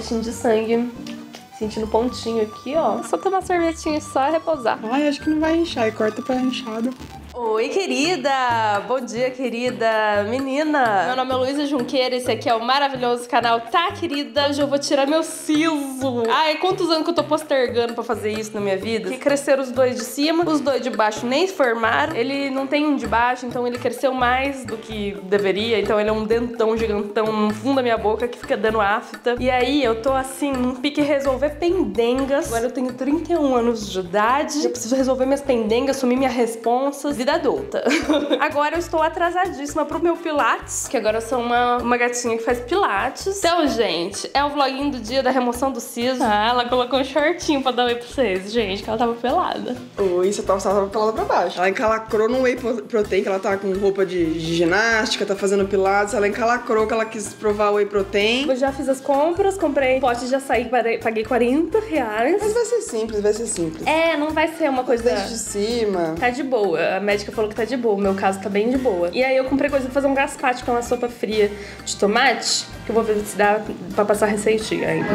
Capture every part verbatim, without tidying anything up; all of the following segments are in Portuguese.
gostinho de sangue. Sentindo pontinho aqui, ó. É só tomar sorvetinho e só repousar. Ai, acho que não vai inchar. E corta pra inchado. Oi, querida! Bom dia, querida! Menina! Meu nome é Luísa Junqueira, esse aqui é o maravilhoso canal Tá, Querida? Hoje eu vou tirar meu siso! Ai, quantos anos que eu tô postergando pra fazer isso na minha vida? Que cresceram os dois de cima, os dois de baixo nem se formaram. Ele não tem um de baixo, então ele cresceu mais do que deveria. Então ele é um dentão gigantão no fundo da minha boca que fica dando afta. E aí eu tô assim, num pique resolver pendengas. Agora eu tenho trinta e um anos de idade, eu preciso resolver minhas pendengas, assumir minha responsa. Vida adulta. Agora eu estou atrasadíssima pro meu pilates, que agora eu sou uma, uma gatinha que faz pilates. Então, gente, é o vloguinho do dia da remoção do siso. Ah, ela colocou um shortinho pra dar oi pra vocês, gente, que ela tava pelada. Oi, você tava, tava pelada pra baixo. Ela encalacrou no whey protein, que ela tá com roupa de, de ginástica, tá fazendo pilates. Ela encalacrou que ela quis provar whey protein. Eu já fiz as compras, comprei um pote de açaí, paguei quarenta reais. Mas vai ser simples, vai ser simples. É, não vai ser uma coisa... Desde de cima. Tá de boa. A médica falou que tá de boa, o meu caso tá bem de boa. E aí eu comprei coisa pra fazer um gazpacho, que é uma sopa fria de tomate, que eu vou ver se dá pra passar receitinha ainda.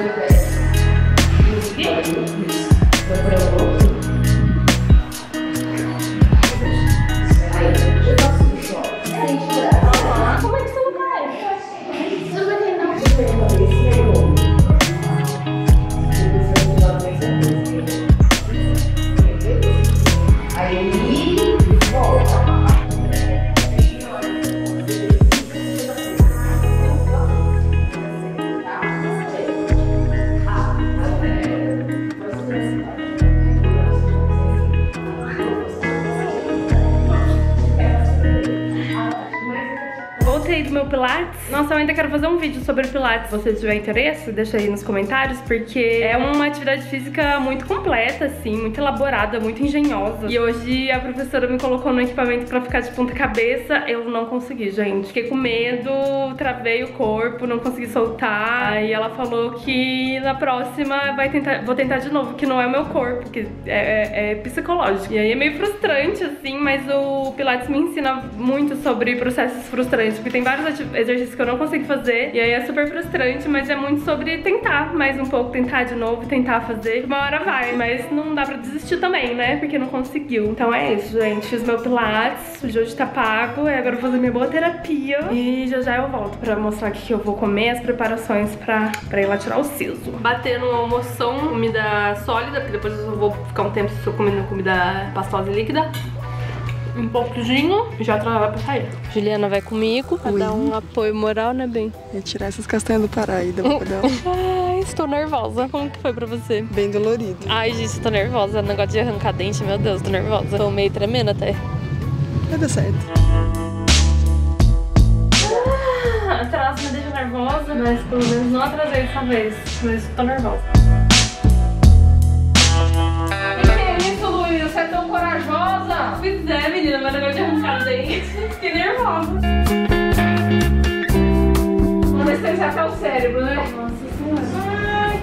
Como é que você não vai? Pilates. Nossa, eu ainda quero fazer um vídeo sobre Pilates. Se você tiver interesse, deixa aí nos comentários, porque é uma atividade física muito completa, assim, muito elaborada, muito engenhosa. E hoje a professora me colocou no equipamento pra ficar de ponta cabeça. Eu não consegui, gente. Fiquei com medo, travei o corpo, não consegui soltar. Aí ela falou que na próxima vai tentar, vou tentar de novo, que não é o meu corpo, que é, é, é psicológico. E aí é meio frustrante, assim, mas o Pilates me ensina muito sobre processos frustrantes, porque tem vários exercícios que eu não consigo fazer, e aí é super frustrante, mas é muito sobre tentar mais um pouco, tentar de novo, tentar fazer. Uma hora vai, mas não dá pra desistir também, né? Porque não conseguiu. Então é isso, gente. Fiz meu pilates, o Jojo tá pago, e agora eu vou fazer minha boa terapia. E já já eu volto pra mostrar o que eu vou comer, as preparações pra, pra ir lá tirar o siso. Batendo uma almoção, comida sólida, porque depois eu vou ficar um tempo só comendo comida pastosa e líquida. Um pouquinho e já trabalha pra sair. Juliana vai comigo pra Ui. dar um apoio moral, né, bem? E tirar essas castanhas do Pará aí, do bocadão. Ai, estou nervosa. Como que foi pra você? Bem dolorido. Ai, gente, tô nervosa. Negócio de arrancar dente, meu Deus, tô nervosa. Tô meio tremendo até. Vai dar certo. Ah, atraso me deixa nervosa, mas pelo menos não atrasei dessa vez. Mas tô nervosa. Você é tão corajosa! Pois é, menina, mas agora de arrancar o dente. Fiquei nervosa. Vamos ver se tem até o cérebro, né? Nossa senhora. Ai.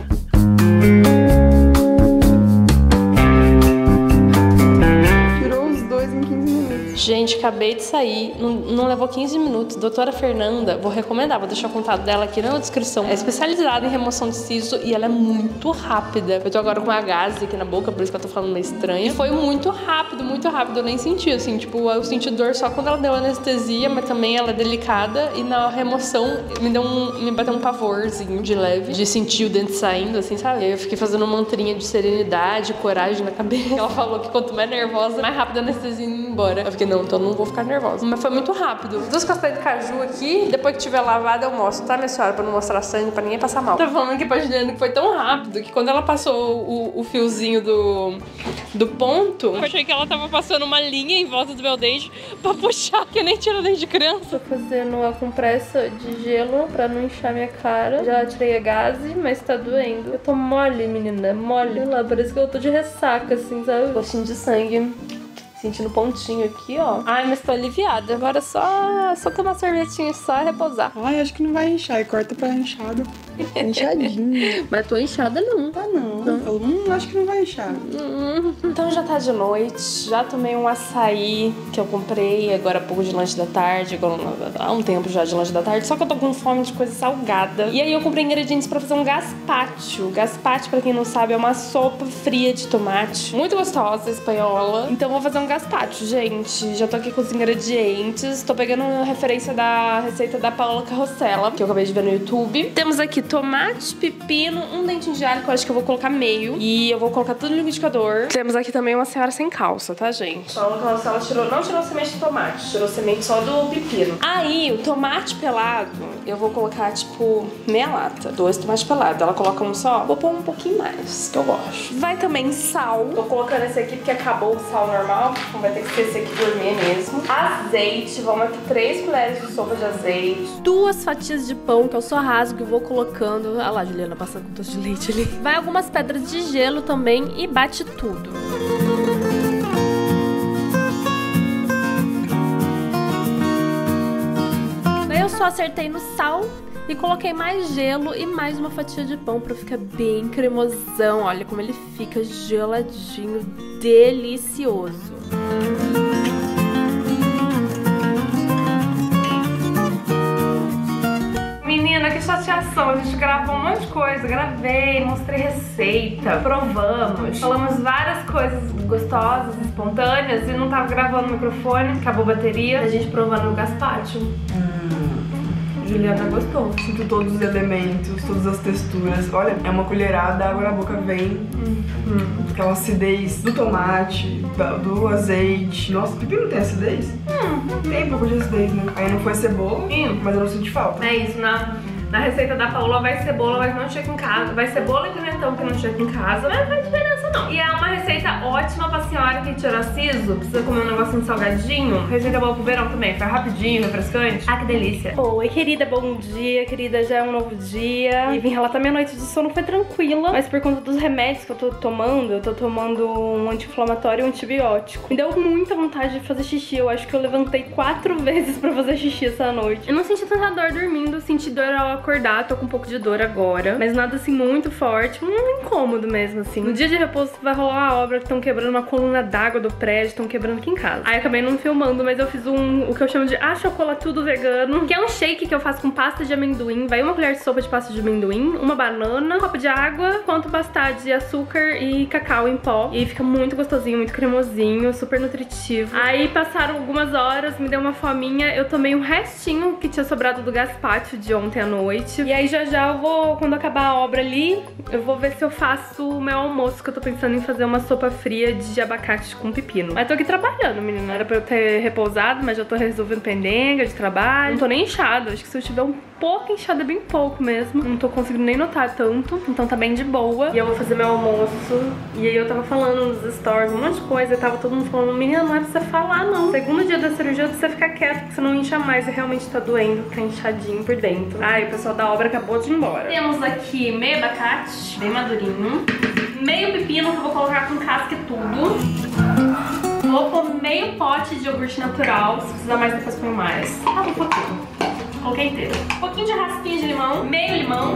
Tirou os dois em quinze minutos. Gente, acabei de sair. Não, não levou quinze minutos. Doutora Fernanda, vou recomendar, vou deixar o contato dela aqui na descrição. É especializada em remoção de siso e ela é muito rápida. Eu tô agora com uma gase aqui na boca, por isso que eu tô falando meio estranha. E foi muito rápido, muito rápido. Eu nem senti, assim, tipo, eu senti dor só quando ela deu anestesia, mas também ela é delicada. E na remoção me deu um, me bateu um pavorzinho de leve, de sentir o dente saindo, assim, sabe? Eu fiquei fazendo uma mantrinha de serenidade, coragem na cabeça. Ela falou que quanto mais nervosa, mais rápido a anestesia indo embora. Eu fiquei, não, então não vou ficar nervosa. Mas foi muito rápido. Duas castanhas de caju aqui. Depois que tiver lavada, eu mostro, tá, minha senhora? Pra não mostrar sangue, pra ninguém passar mal. Tá falando aqui pra Juliana que foi tão rápido que quando ela passou o, o fiozinho do, do ponto, eu achei que ela tava passando uma linha em volta do meu dente pra puxar, que nem tira o dente de criança. Tô fazendo a compressa de gelo pra não inchar minha cara. Já tirei a gase, mas tá doendo. Eu tô mole, menina, mole. Sei lá, parece que eu tô de ressaca, assim, sabe? Gostinho de sangue. Sentindo pontinho aqui, ó. Ai, mas tô aliviada. Agora é só, só tomar sorvetinho e só repousar. Ai, acho que não vai inchar. E corta pra inchado. Inchadinho. Mas tô inchada não. Tá não. Não. falou, hum, acho que não vai inchar. Então já tá de noite, já tomei um açaí que eu comprei agora há pouco de lanche da tarde, há um tempo já de lanche da tarde, só que eu tô com fome de coisa salgada. E aí eu comprei ingredientes pra fazer um gazpacho. Gazpacho, pra quem não sabe, é uma sopa fria de tomate, muito gostosa, espanhola. Então vou fazer um gazpacho, gente. Já tô aqui com os ingredientes, tô pegando uma referência da receita da Paola Carrocella, que eu acabei de ver no YouTube. Temos aqui tomate, pepino, um dentinho de alho, que eu acho que eu vou colocar meio, e eu vou colocar tudo no liquidificador. Temos aqui também uma senhora sem calça, tá, gente? Paola Carrocella tirou, não tirou semente de tomate, tirou semente só do pepino. Aí, o tomate pelado, eu vou colocar, tipo, meia lata, dois tomates pelados. Ela coloca um só, vou pôr um pouquinho mais, que eu gosto. Vai também sal. Tô colocando esse aqui porque acabou o sal normal, então vai ter que ser esse aqui gourmet mesmo. Azeite, vamos aqui três colheres de sopa de azeite. Duas fatias de pão, que eu só rasgo e vou colocando. Ah lá, Juliana, passando com doce de leite ali. Vai algumas pedras de gelo também e bate tudo. Daí eu só acertei no sal e coloquei mais gelo e mais uma fatia de pão pra ficar bem cremosão. Olha como ele fica geladinho, delicioso. Menina, que chateação, a gente gravou um monte de coisa, gravei, mostrei receita, provamos, falamos várias coisas gostosas, espontâneas, e não tava gravando o microfone, acabou a bateria, a gente provando o gazpacho. Hum, Juliana gostou. Sinto todos os elementos, todas as texturas, olha, é uma colherada, a água na boca vem, hum. Hum. Aquela acidez do tomate, do azeite, nossa, o pepino tem acidez? Tem um pouco de acidez, né? Aí não foi cebola, Sim. mas eu não senti falta. É isso, na, na receita da Paola vai cebola, mas não chega em casa. Vai cebola e pimentão que não chega em casa, mas não faz diferença não. E é uma receita ótima pra senhora que tirou siso, precisa comer um negocinho salgadinho. Receita boa pro verão também, faz rapidinho, refrescante. Ah, que delícia. Oi, querida, bom dia, querida, já é um novo dia. E vim relatar minha noite de sono, foi tranquila, mas por conta dos remédios que eu tô tomando, eu tô tomando um anti-inflamatório e um antibiótico. Me deu muita vontade de fazer xixi, eu acho que eu levantei quatro vezes pra fazer xixi essa noite. Eu não senti tanta dor dormindo, senti dor ao acordar, tô com um pouco de dor agora, mas nada assim muito forte, um incômodo mesmo assim. No dia de repouso vai rolar a obra, que estão quebrando uma coluna d'água do prédio, estão quebrando aqui em casa. Aí eu acabei não filmando, mas eu fiz um, o que eu chamo de achocolatudo vegano, que é um shake que eu faço com pasta de amendoim, vai uma colher de sopa de pasta de amendoim, uma banana, um copo de água, quanto bastar de açúcar e cacau em pó, e fica muito gostosinho, muito cremosinho, super nutritivo. Aí passaram algumas horas, me deu uma fominha, eu tomei um restinho que tinha sobrado do gazpacho de ontem à noite. Noite. E aí já já eu vou, quando acabar a obra ali, eu vou ver se eu faço o meu almoço, que eu tô pensando em fazer uma sopa fria de abacate com pepino. Mas tô aqui trabalhando, menina. Era pra eu ter repousado, mas já tô resolvendo pendenga de trabalho. Não tô nem inchada, acho que se eu tiver um pouco inchada, bem pouco mesmo, não tô conseguindo nem notar tanto, então tá bem de boa. E eu vou fazer meu almoço. E aí eu tava falando nos stories um monte de coisa, eu tava todo mundo falando, menina, não é pra você falar não. Segundo dia da cirurgia é pra você ficar quieto, porque você não incha mais. E realmente tá doendo, tá inchadinho por dentro. Ai, o pessoal da obra acabou de ir embora. Temos aqui meio abacate, bem madurinho, meio pepino, que eu vou colocar com casca e tudo. Vou pôr meio pote de iogurte natural, se precisar mais depois põe mais. Ah, um pouquinho, coloquei inteiro. Um pouquinho de raspinha de limão, meio limão.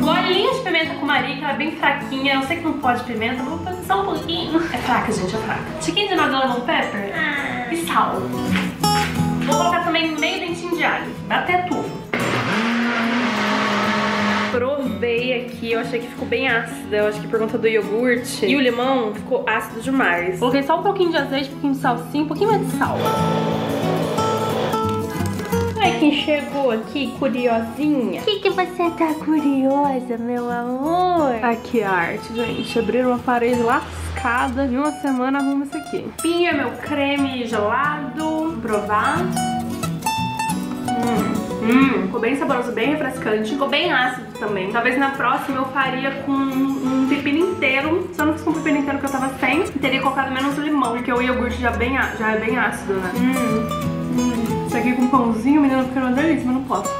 Bolinha de pimenta com Maria, que ela é bem fraquinha, eu sei que não pode pimenta, mas vou fazer só um pouquinho. É fraca, gente, é fraca. Chiquinho de nada, lemon pepper ah. e sal. Vou colocar também meio dentinho de alho, bater tudo. Provei aqui, eu achei que ficou bem ácida, eu acho que por conta do iogurte e o limão ficou ácido demais. Coloquei só um pouquinho de azeite, um pouquinho de salsinha, um pouquinho mais de sal. Ai, quem chegou aqui, curiosinha. O que, que você tá curiosa, meu amor? Ai, que arte, gente. Abriram uma parede lascada, em uma semana arruma isso aqui. Pinha, meu creme gelado. Provar. Hum. Hum, ficou bem saboroso, bem refrescante. Ficou bem ácido também. Talvez na próxima eu faria com um pepino inteiro. Só não fiz com o pepino inteiro que eu tava sem. E teria colocado menos limão, porque o iogurte já, bem, já é bem ácido, né? Hum, hum. Isso aqui com pãozinho, menina, fica uma delícia, mas não posso.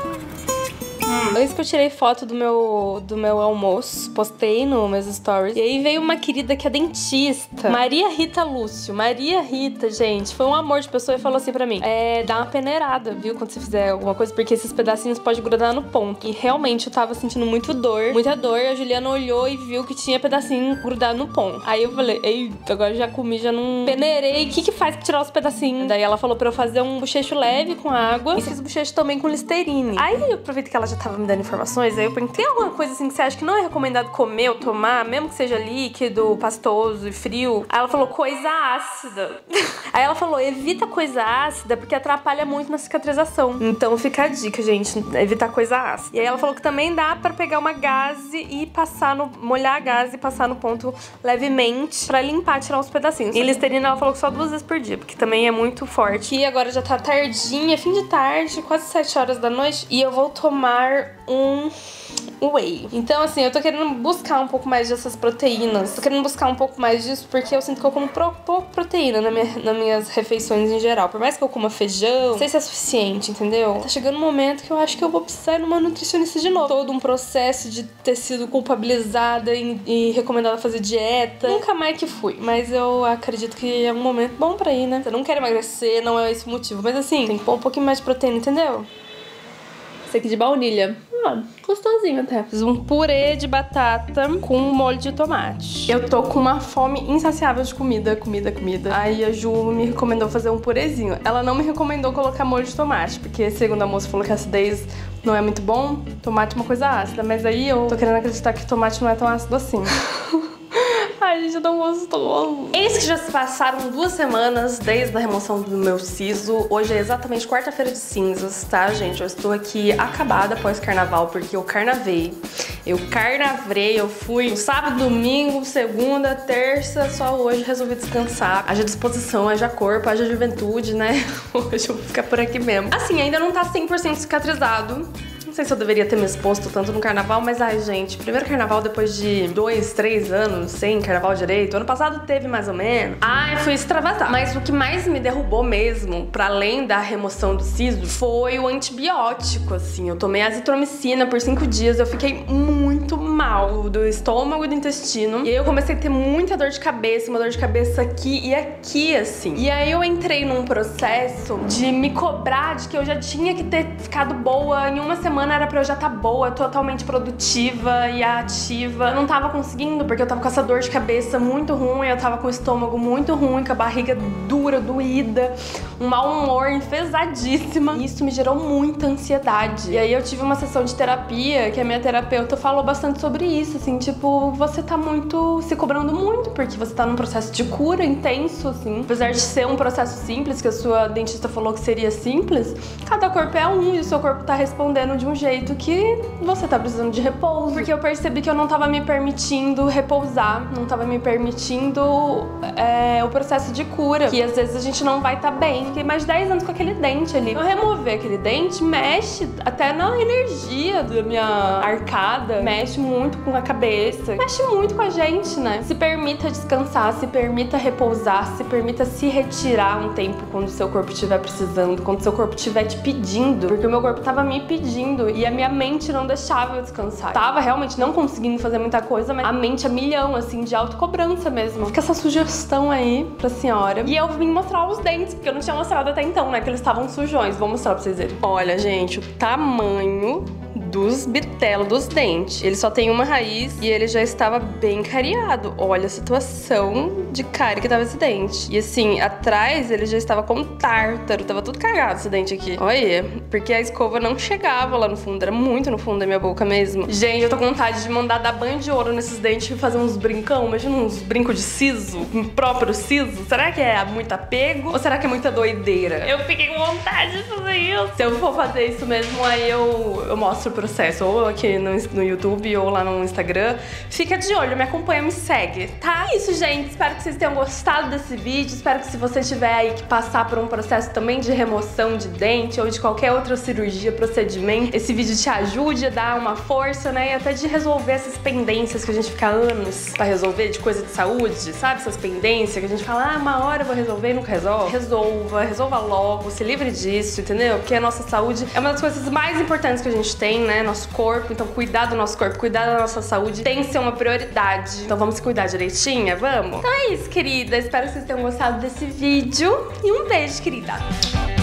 Hum. Antes que eu tirei foto do meu, do meu almoço, postei no meus stories. E aí veio uma querida que é dentista, Maria Rita Lúcio. Maria Rita, gente, foi um amor de pessoa e falou assim pra mim: é, dá uma peneirada, viu, quando você fizer alguma coisa, porque esses pedacinhos podem grudar no ponto. E realmente eu tava sentindo muito dor, muita dor. A Juliana olhou e viu que tinha pedacinho grudado no ponto. Aí eu falei: eita, agora já comi, já não peneirei. O que que faz pra tirar os pedacinhos? Daí ela falou pra eu fazer um bochecho leve com água. E fiz bochecho também com Listerine. Aí eu aproveito que ela já tava me dando informações, aí eu perguntei: tem alguma coisa assim que você acha que não é recomendado comer ou tomar, mesmo que seja líquido, pastoso e frio? Aí ela falou: coisa ácida. Aí ela falou: evita coisa ácida, porque atrapalha muito na cicatrização. Então fica a dica, gente, evitar coisa ácida. E aí ela falou que também dá pra pegar uma gaze e passar no... molhar a gaze e passar no ponto levemente pra limpar, tirar uns pedacinhos. E Listerine ela falou que só duas vezes por dia, porque também é muito forte. E agora já tá tardinha, fim de tarde, quase sete horas da noite, e eu vou tomar um whey. Então, assim, eu tô querendo buscar um pouco mais dessas proteínas. Tô querendo buscar um pouco mais disso porque eu sinto que eu como pro, pouco proteína na minha, nas minhas refeições em geral. Por mais que eu coma feijão, não sei se é suficiente, entendeu? Tá chegando um momento que eu acho que eu vou precisar ir numa nutricionista de novo. Todo um processo de ter sido culpabilizada e, e recomendada a fazer dieta. Nunca mais que fui, mas eu acredito que é um momento bom pra ir, né? Eu não quero emagrecer, não é esse o motivo, mas assim, tem que pôr um pouquinho mais de proteína, entendeu? Esse aqui de baunilha. Ah, gostosinho até. Fiz um purê de batata com um molho de tomate. Eu tô com uma fome insaciável de comida, comida, comida. Aí a Ju me recomendou fazer um purezinho. Ela não me recomendou colocar molho de tomate, porque segundo a moça falou que a acidez não é muito bom. Tomate é uma coisa ácida, mas aí eu tô querendo acreditar que tomate não é tão ácido assim. Ai, gente, eu tô gostoso. Eis que já se passaram duas semanas desde a remoção do meu siso. Hoje é exatamente quarta-feira de cinzas, tá, gente? Eu estou aqui acabada após carnaval, porque eu carnavei. Eu carnavrei, eu fui sábado, domingo, segunda, terça, só hoje resolvi descansar. Haja disposição, haja corpo, haja juventude, né? Hoje eu vou ficar por aqui mesmo. Assim, ainda não tá cem por cento cicatrizado. Não sei se eu deveria ter me exposto tanto no carnaval, mas ai, gente, primeiro carnaval depois de dois, três anos sem carnaval direito. Ano passado teve mais ou menos. Ai, fui extravasar. Mas o que mais me derrubou mesmo, pra além da remoção do siso, foi o antibiótico, assim. Eu tomei azitromicina por cinco dias, eu fiquei muito mal do estômago e do intestino. E aí eu comecei a ter muita dor de cabeça, uma dor de cabeça aqui e aqui, assim. E aí eu entrei num processo de me cobrar de que eu já tinha que ter ficado boa em uma semana. Era pra eu já tá boa, totalmente produtiva e ativa. Eu não tava conseguindo, porque eu tava com essa dor de cabeça muito ruim, eu tava com o estômago muito ruim, com a barriga dura, doída, um mau humor enfesadíssima. E isso me gerou muita ansiedade. E aí eu tive uma sessão de terapia, que a minha terapeuta falou bastante sobre isso, assim, tipo, você tá muito, se cobrando muito, porque você tá num processo de cura intenso, assim. Apesar de ser um processo simples, que a sua dentista falou que seria simples, cada corpo é um e o seu corpo tá respondendo de um jeito que você tá precisando de repouso. Porque eu percebi que eu não tava me permitindo repousar, não tava me permitindo é, o processo de cura, que às vezes a gente não vai tá bem. Fiquei mais de dez anos com aquele dente ali. Eu remover aquele dente mexe até na energia da minha arcada, mexe muito com a cabeça, mexe muito com a gente, né? Se permita descansar, se permita repousar, se permita se retirar um tempo quando o seu corpo estiver precisando, quando o seu corpo estiver te pedindo, porque o meu corpo tava me pedindo e a minha mente não deixava eu descansar. Tava realmente não conseguindo fazer muita coisa, mas a mente é milhão, assim, de autocobrança mesmo. Fica essa sugestão aí pra senhora. E eu vim mostrar os dentes, porque eu não tinha mostrado até então, né, que eles estavam sujões. Vou mostrar pra vocês verem. Olha, gente, o tamanho dos bitelos, dos dentes. Ele só tem uma raiz e ele já estava bem cariado. Olha a situação de cárie que tava esse dente. E assim, atrás ele já estava com tártaro, tava tudo cagado esse dente aqui. Olha, porque a escova não chegava lá no fundo, era muito no fundo da minha boca mesmo. Gente, eu tô com vontade de mandar dar banho de ouro nesses dentes e fazer uns brincão, imagina uns brincos de siso, um próprio siso. Será que é muito apego ou será que é muita doideira? Eu fiquei com vontade de fazer isso. Se eu for fazer isso mesmo, aí eu, eu mostro pro processo, ou aqui no, no YouTube ou lá no Instagram. Fica de olho, me acompanha, me segue, tá? É isso, gente. Espero que vocês tenham gostado desse vídeo. Espero que se você tiver aí que passar por um processo também de remoção de dente ou de qualquer outra cirurgia, procedimento, esse vídeo te ajude a dar uma força, né? E até de resolver essas pendências que a gente fica anos pra resolver, de coisa de saúde, sabe? Essas pendências que a gente fala, ah, uma hora eu vou resolver e nunca resolve. Resolva, resolva logo, se livre disso, entendeu? Porque a nossa saúde é uma das coisas mais importantes que a gente tem, né? né? Nosso corpo. Então, cuidar do nosso corpo, cuidar da nossa saúde tem que ser uma prioridade. Então, vamos se cuidar direitinha? Vamos? Então é isso, querida. Espero que vocês tenham gostado desse vídeo. E um beijo, querida.